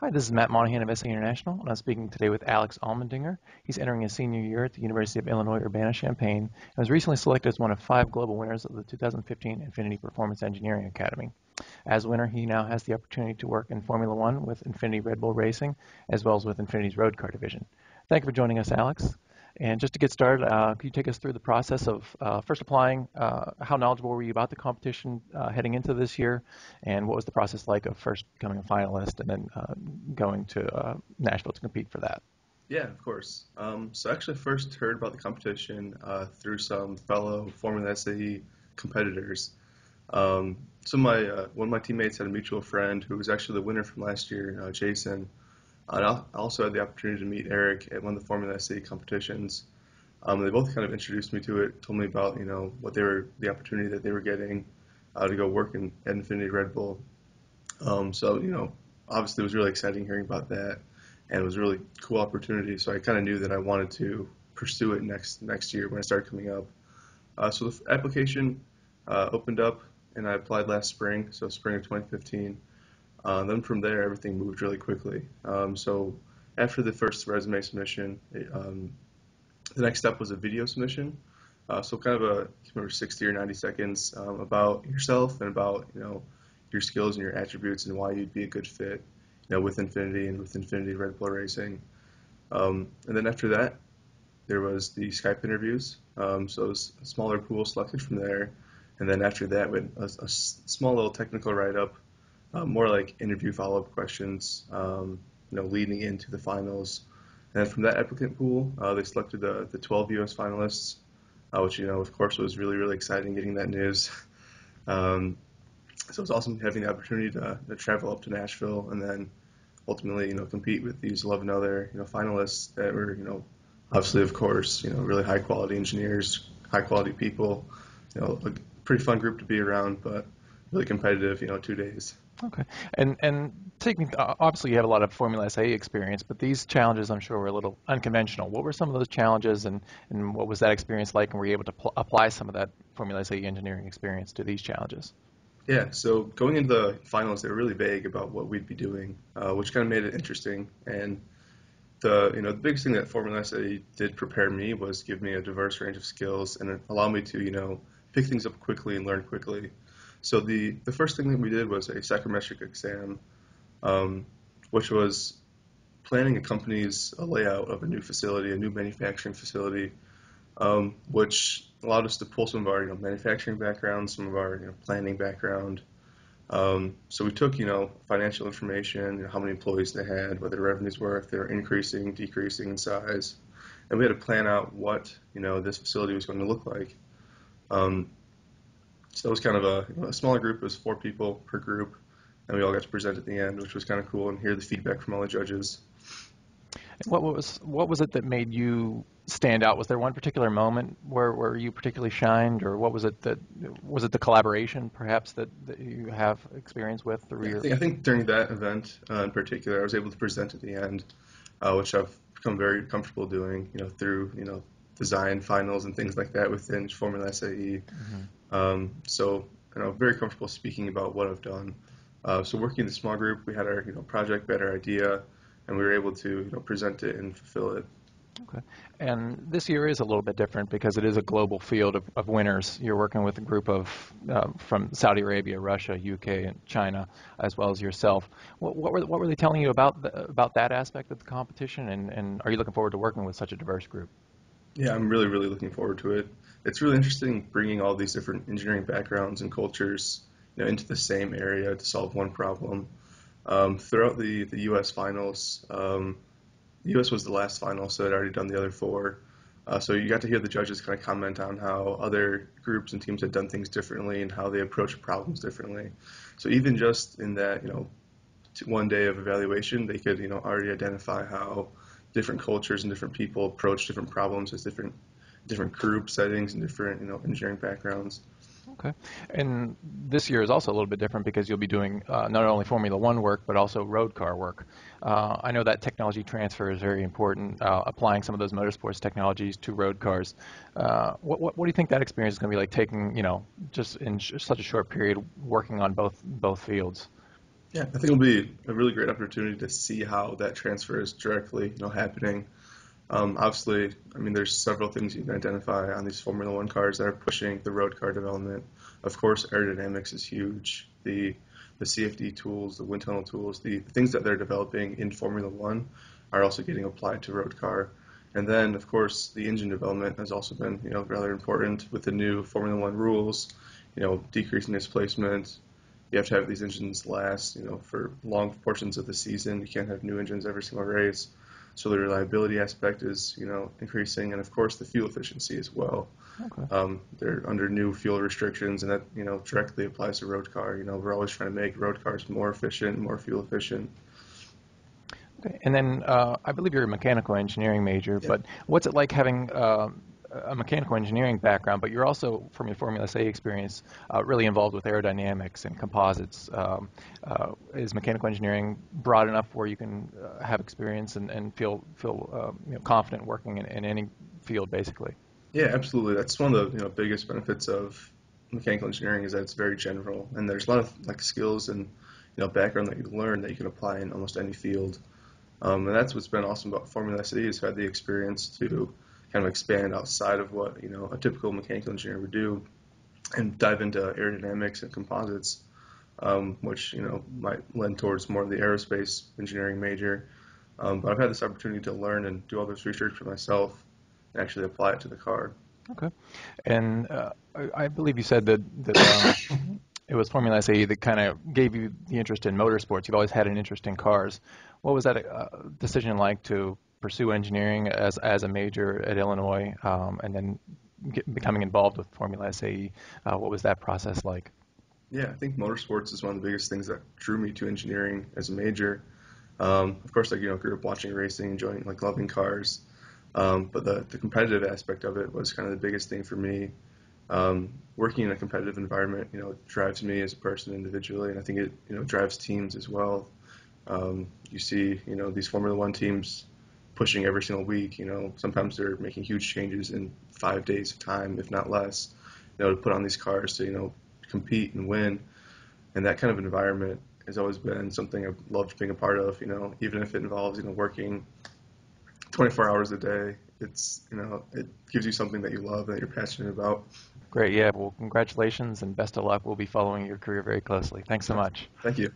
Hi, this is Matt Monahan of SA International, and I'm speaking today with Alex Allmandinger. He's entering his senior year at the University of Illinois Urbana-Champaign and was recently selected as one of 5 global winners of the 2015 Infiniti Performance Engineering Academy. As winner, he now has the opportunity to work in Formula One with Infiniti Red Bull Racing, as well as with Infiniti's road car division. Thank you for joining us, Alex. And just to get started, could you take us through the process of first applying? How knowledgeable were you about the competition heading into this year? And what was the process like of first becoming a finalist and then going to Nashville to compete for that? Yeah, of course. So I actually first heard about the competition through some fellow Formula SAE competitors. One of my teammates had a mutual friend who was actually the winner from last year, Jason. And I also had the opportunity to meet Eric at one of the Formula SAE competitions. They both kind of introduced me to it, told me about, you know, what they were, the opportunity that they were getting to go work at Infiniti Red Bull. So, you know, obviously it was really exciting hearing about that, and it was a really cool opportunity. So I kind of knew that I wanted to pursue it next year when I started coming up. So the application opened up, and I applied last spring, so spring of 2015. Then from there, everything moved really quickly. So after the first resume submission, the next step was a video submission. So kind of a 60 or 90 seconds about yourself and about, you know, your skills and your attributes and why you'd be a good fit, you know, with Infiniti and with Infiniti Red Bull Racing. And then after that, there was the Skype interviews. So it was a smaller pool selected from there. And then after that, we had a small little technical write-up. More like interview follow-up questions, you know, leading into the finals. And from that applicant pool, they selected the 12 U.S. finalists, which, you know, of course, was really, really exciting getting that news. So it was awesome having the opportunity to travel up to Nashville and then ultimately, you know, compete with these 11 other, you know, finalists that were, you know, obviously, of course, you know, really high-quality engineers, high-quality people, you know, a pretty fun group to be around, but really competitive, you know, 2 days. Okay, and taking obviously you have a lot of Formula SAE experience, but these challenges I'm sure were a little unconventional. What were some of those challenges, and what was that experience like, and were you able to apply some of that Formula SAE engineering experience to these challenges? Yeah, so going into the finals, they were really vague about what we'd be doing, which kind of made it interesting. And the biggest thing that Formula SAE did prepare me was give me a diverse range of skills and allow me to, you know, pick things up quickly and learn quickly. So the first thing that we did was a psychometric exam, which was planning a company's layout of a new facility, a new manufacturing facility, which allowed us to pull some of our, you know, manufacturing background, some of our, you know, planning background. So we took, you know, financial information, you know, how many employees they had, what their revenues were, if they were increasing, decreasing in size, and we had to plan out what, you know, this facility was going to look like. So it was kind of a smaller group. It was 4 people per group, and we all got to present at the end, which was kind of cool, and hear the feedback from all the judges. What was it that made you stand out? Was there one particular moment where you particularly shined, or what was it that, was it the collaboration perhaps that you have experience with through your? I think during that event in particular, I was able to present at the end, which I've become very comfortable doing, you know, through, you know, design finals and things like that within Formula SAE. Mm-hmm. So, you know, very comfortable speaking about what I've done. So working in the small group, we had our, you know, project, we had our idea, and we were able to, you know, present it and fulfill it. Okay. And this year is a little bit different because it is a global field of winners. You're working with a group of from Saudi Arabia, Russia, UK, and China, as well as yourself. What were they telling you about that aspect of the competition, and are you looking forward to working with such a diverse group? Yeah, I'm really, really looking forward to it. It's really interesting bringing all these different engineering backgrounds and cultures, you know, into the same area to solve one problem. Throughout the U.S. finals, the U.S. was the last final, so I'd already done the other 4. So you got to hear the judges kind of comment on how other groups and teams had done things differently and how they approach problems differently. So even just in that, you know, 1 day of evaluation, they could, you know, already identify how different cultures and different people approach different problems as different group settings and different, you know, engineering backgrounds. Okay, and this year is also a little bit different because you'll be doing not only Formula One work but also road car work. I know that technology transfer is very important, applying some of those motorsports technologies to road cars. What do you think that experience is going to be like, taking, you know, just in such a short period, working on both fields? Yeah, I think it'll be a really great opportunity to see how that transfer is directly, happening. Obviously, there's several things you can identify on these Formula One cars that are pushing the road car development. Of course, aerodynamics is huge. The CFD tools, the wind tunnel tools, the things that they're developing in Formula One are also getting applied to road car. And then, of course, the engine development has also been, rather important with the new Formula One rules. Decreasing displacement. You have to have these engines last, for long portions of the season. You can't have new engines every single race. So the reliability aspect is, increasing, and of course the fuel efficiency as well. Okay. They're under new fuel restrictions, and that, directly applies to road car. We're always trying to make road cars more efficient, more fuel efficient. Okay. And then I believe you're a mechanical engineering major, yeah. But what's it like having a mechanical engineering background, but you're also, from your Formula SAE experience, really involved with aerodynamics and composites. Is mechanical engineering broad enough where you can have experience and feel confident working in any field, basically? Yeah, absolutely. That's one of the biggest benefits of mechanical engineering, is that it's very general, and there's a lot of skills and background that you learn that you can apply in almost any field. And that's what's been awesome about Formula SAE, is I've had the experience to kind of expand outside of what a typical mechanical engineer would do, and dive into aerodynamics and composites, which might lend towards more of the aerospace engineering major. But I've had this opportunity to learn and do all this research for myself, and actually apply it to the car. Okay, and I believe you said that it was Formula SAE that kind of gave you the interest in motorsports. You've always had an interest in cars. What was that decision like to pursue engineering as a major at Illinois, and then becoming involved with Formula SAE? What was that process like? Yeah, I think motorsports is one of the biggest things that drew me to engineering as a major. Of course, grew up watching racing, enjoying, loving cars, but the competitive aspect of it was kind of the biggest thing for me. Working in a competitive environment, it drives me as a person individually, and I think it, drives teams as well. You see, these Formula One teams pushing every single week, sometimes they're making huge changes in 5 days of time, if not less, to put on these cars to, compete and win. And that kind of environment has always been something I've loved being a part of, even if it involves, working 24 hours a day. It's, it gives you something that you love, that you're passionate about. Great, yeah, well, congratulations and best of luck. We'll be following your career very closely. Thanks so much. Thank you.